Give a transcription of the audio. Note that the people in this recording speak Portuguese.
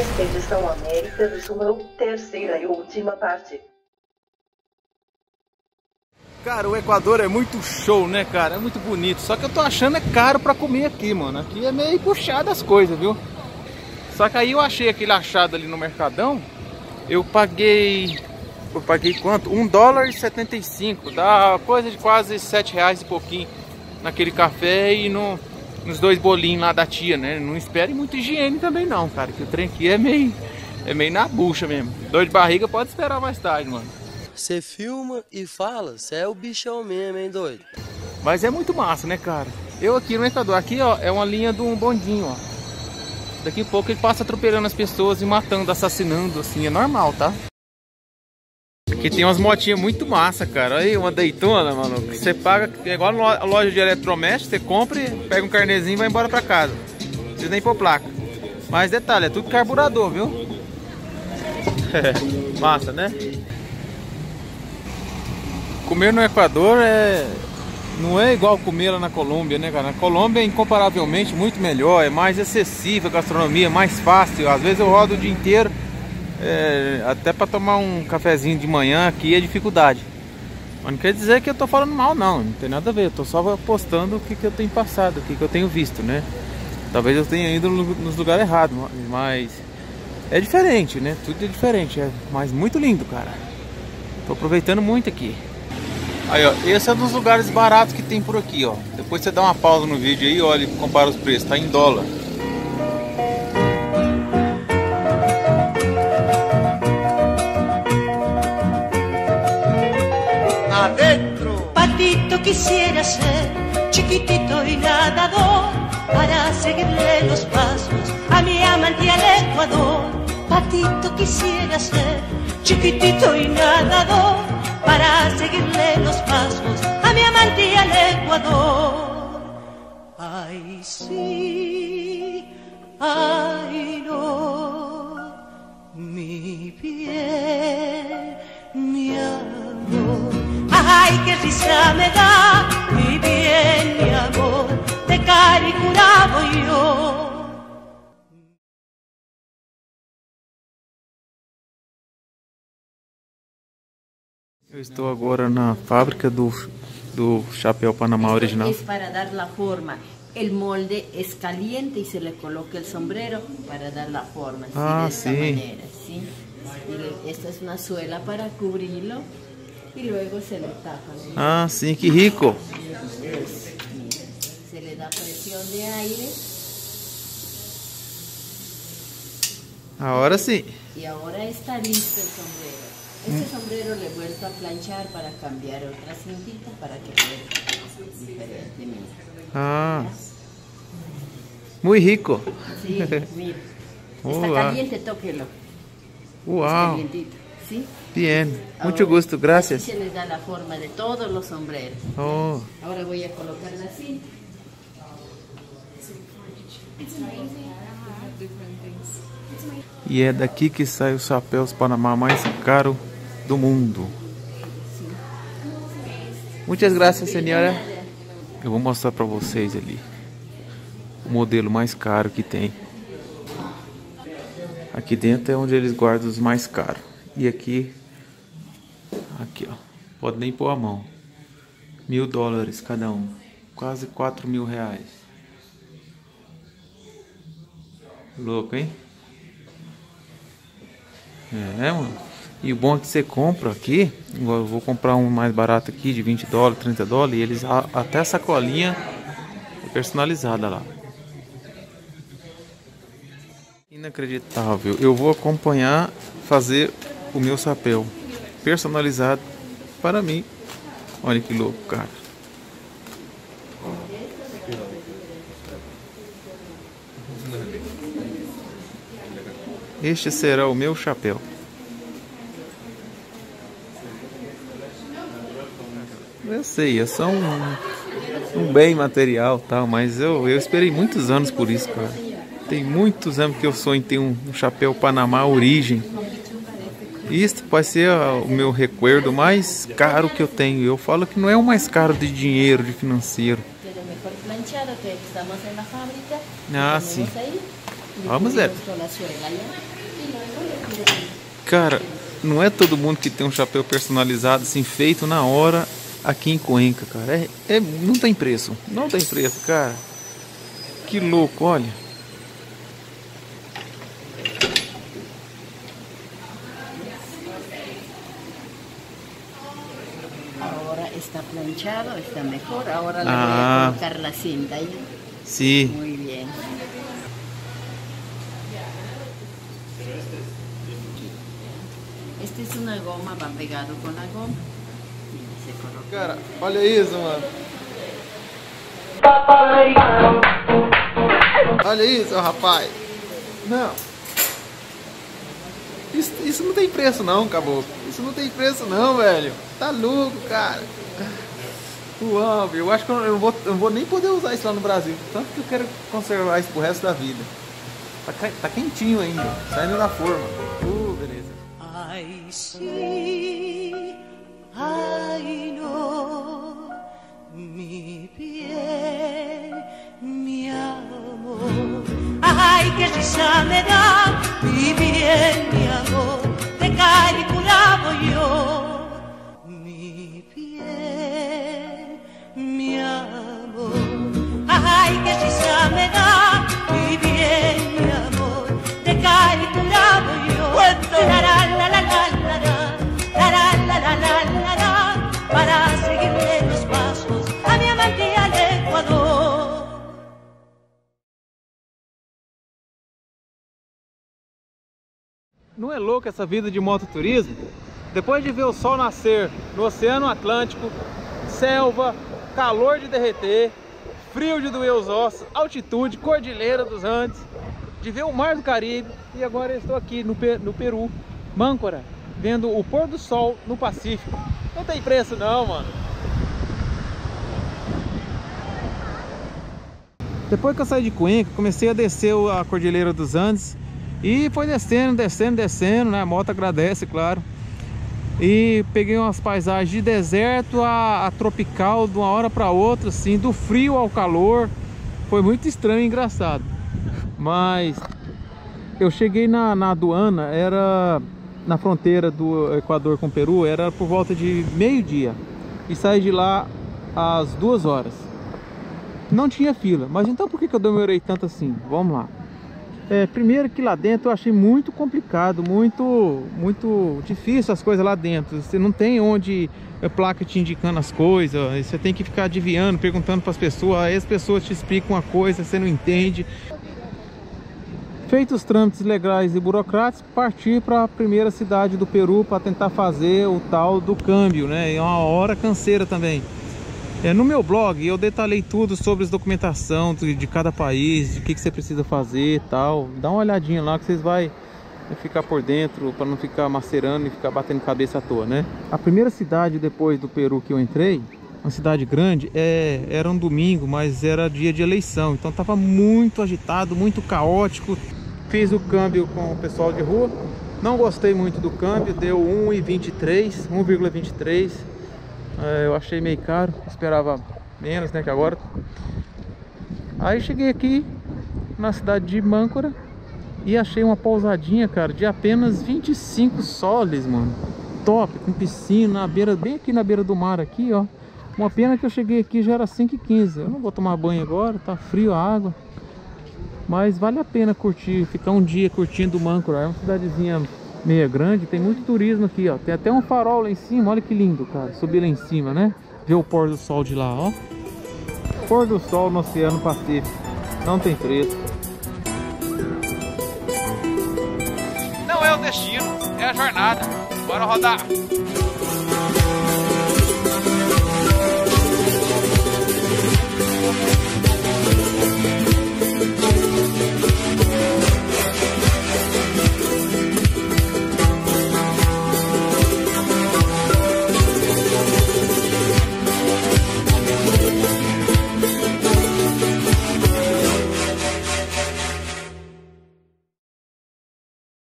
Expedição América do Sul, terceira e última parte. Cara, o Equador é muito show, né, cara? É muito bonito. Só que eu tô achando é caro pra comer aqui, mano. Aqui é meio puxado as coisas, viu? Só que aí eu achei aquele achado ali no Mercadão. Eu paguei quanto? $1,75. Dá coisa de quase R$7 e pouquinho naquele café e nos dois bolinhos lá da tia, né? Não espere muita higiene também não, cara. Que o trem aqui é meio na bucha mesmo. Dor de barriga pode esperar mais tarde, mano. Você filma e fala, você é o bichão mesmo, hein, doido? Mas é muito massa, né, cara? Eu aqui no Equador, aqui, ó, é uma linha de um bondinho, ó. Daqui a pouco ele passa atropelando as pessoas e matando, assassinando, assim, é normal, tá? Aqui tem umas motinhas muito massa, cara. Olha aí, uma Daytona, mano. Você paga, é igual a loja de eletrodoméstico, você compra, pega um carnezinho e vai embora pra casa. Não precisa nem pôr placa. Mas detalhe, é tudo carburador, viu? É, massa, né? Comer no Equador não é igual comer lá na Colômbia, né, cara? Na Colômbia é incomparavelmente muito melhor, é mais acessível a gastronomia, é mais fácil. Às vezes eu rodo o dia inteiro, até para tomar um cafezinho de manhã aqui é dificuldade. Mas não quer dizer que eu tô falando mal, não tem nada a ver. Eu tô só postando o que eu tenho passado, o que eu tenho visto, né? Talvez eu tenha ido nos lugares errados, mas é diferente, né? Tudo é diferente, mas muito lindo, cara. Tô aproveitando muito aqui. Aí, ó, esse é um dos lugares baratos que tem por aqui, ó. Depois você dá uma pausa no vídeo aí, olha e compara os preços, tá em dólar. Adentro. Patito quisiera ser chiquitito y nadador para seguirle los pasos a mi amante al Ecuador. Patito quisiera ser chiquitito y nadador para seguirle los pasos a mi amante y al Ecuador. Ay sí, ay no, mi piel, mi amor. Ay qué risa me da, mi bien, mi amor, te caricurabo yo. Eu estou agora na fábrica do chapéu Panamá original. É para dar a forma. O molde é caliente e se le coloca o sombrero para dar a forma. Ah, sim. Maneira, sim. Esta é uma suela para cobri-lo e luego se le tapa. Ah, sim, que rico. Se le dá pressão de aire. Agora sim. E agora está listo o sombrero. Este sombrero le he vuelto a planchar para cambiar otra cintita para que quede diferente. Ah, muy rico. Sí, mira. Está caliente, tóquelo. Wow. Está calientito, ¿sí? Bien, ahora, mucho gusto, gracias. Se les da la forma de todos los sombreros. Oh. Ahora voy a colocar la cinta. E é daqui que sai os chapéus Panamá mais caro do mundo. Muitas graças, senhora. Eu vou mostrar para vocês ali o modelo mais caro que tem. Aqui dentro é onde eles guardam os mais caros. E aqui ó, pode nem pôr a mão. $1.000 cada um, quase R$4.000. Louco, hein? É, mano. E o bom é que você compra aqui. Igual eu vou comprar um mais barato aqui de $20, $30. E eles até a sacolinha é personalizada lá. Inacreditável. Eu vou acompanhar fazer o meu chapéu personalizado para mim. Olha que louco, cara. Este será o meu chapéu. Eu sei, é só um bem material, tal, mas eu esperei muitos anos por isso, cara. Tem muitos anos que eu sonho em ter um chapéu Panamá origem. Isto vai ser o meu recuerdo mais caro que eu tenho. Eu falo que não é o mais caro de dinheiro, de financeiro. Ah, sim. Vamos é. Cara, não é todo mundo que tem um chapéu personalizado assim, feito na hora aqui em Cuenca, cara. Não tem preço. Não tem preço, cara. Que louco, olha. Agora está planchado, está melhor. Agora le voy a colocar la cinta aí. Sim. Muito bem. Este é uma goma, vai pegado com a goma. Cara, olha isso, mano. Olha isso, rapaz. Não. Isso não tem preço não, caboclo. Isso não tem preço não, velho. Tá louco, cara. Uau, eu acho que eu não vou nem poder usar isso lá no Brasil. Tanto que eu quero conservar isso pro resto da vida. Tá quentinho ainda, saindo da forma. Beleza. I see, I know, mi piel, mi amor. Ay, que risa me da, mi piel, mi amor, te calculaba yo. Mi piel, mi amor. Ay, que risa me da, mi piel, mi amor, te calculaba yo. Para seguirle los pasos a mi amante al Ecuador. Não é louca essa vida de mototurismo? Depois de ver o sol nascer no Oceano Atlântico, selva, calor de derreter, frio de doer os ossos, altitude, cordilheira dos Andes, de ver o mar do Caribe, e agora eu estou aqui no Peru, Máncora, vendo o pôr do sol no Pacífico. Não tem preço não, mano. Depois que eu saí de Cuenca, comecei a descer a Cordilheira dos Andes e foi descendo, né? A moto agradece, claro. E peguei umas paisagens de deserto a tropical, de uma hora para outra, assim, do frio ao calor. Foi muito estranho e engraçado. Mas eu cheguei na aduana, era na fronteira do Equador com o Peru, era por volta de meio-dia e saí de lá às 2 horas. Não tinha fila, mas então por que eu demorei tanto assim? Vamos lá. Primeiro que lá dentro eu achei muito complicado, muito difícil as coisas lá dentro. Você não tem onde placa te indicando as coisas, você tem que ficar adivinhando, perguntando para as pessoas, aí as pessoas te explicam uma coisa, você não entende. Feitos os trâmites legais e burocráticos, parti para a primeira cidade do Peru para tentar fazer o tal do câmbio, né? É uma hora canseira também. No meu blog eu detalhei tudo sobre as documentação de cada país, de que você precisa fazer e tal. Dá uma olhadinha lá que vocês vão ficar por dentro, para não ficar macerando e ficar batendo cabeça à toa, né? A primeira cidade depois do Peru que eu entrei, uma cidade grande, era um domingo, mas era dia de eleição, então estava muito agitado, muito caótico. Fiz o câmbio com o pessoal de rua, não gostei muito do câmbio, deu 1,23, eu achei meio caro, esperava menos, né, que agora. Aí cheguei aqui na cidade de Máncora e achei uma pousadinha, cara, de apenas 25 soles, mano, top, com piscina, bem aqui na beira do mar, aqui, ó. Uma pena que eu cheguei aqui já era 5h15, eu não vou tomar banho agora, tá frio a água. Mas vale a pena curtir, ficar um dia curtindo Máncora. É uma cidadezinha meia grande, tem muito turismo aqui, ó. Tem até um farol lá em cima, olha que lindo, cara. Subir lá em cima, né? Ver o pôr do sol de lá, ó. Pôr do sol no Oceano Pacífico. Não tem preço. Não é o destino, é a jornada. Bora rodar!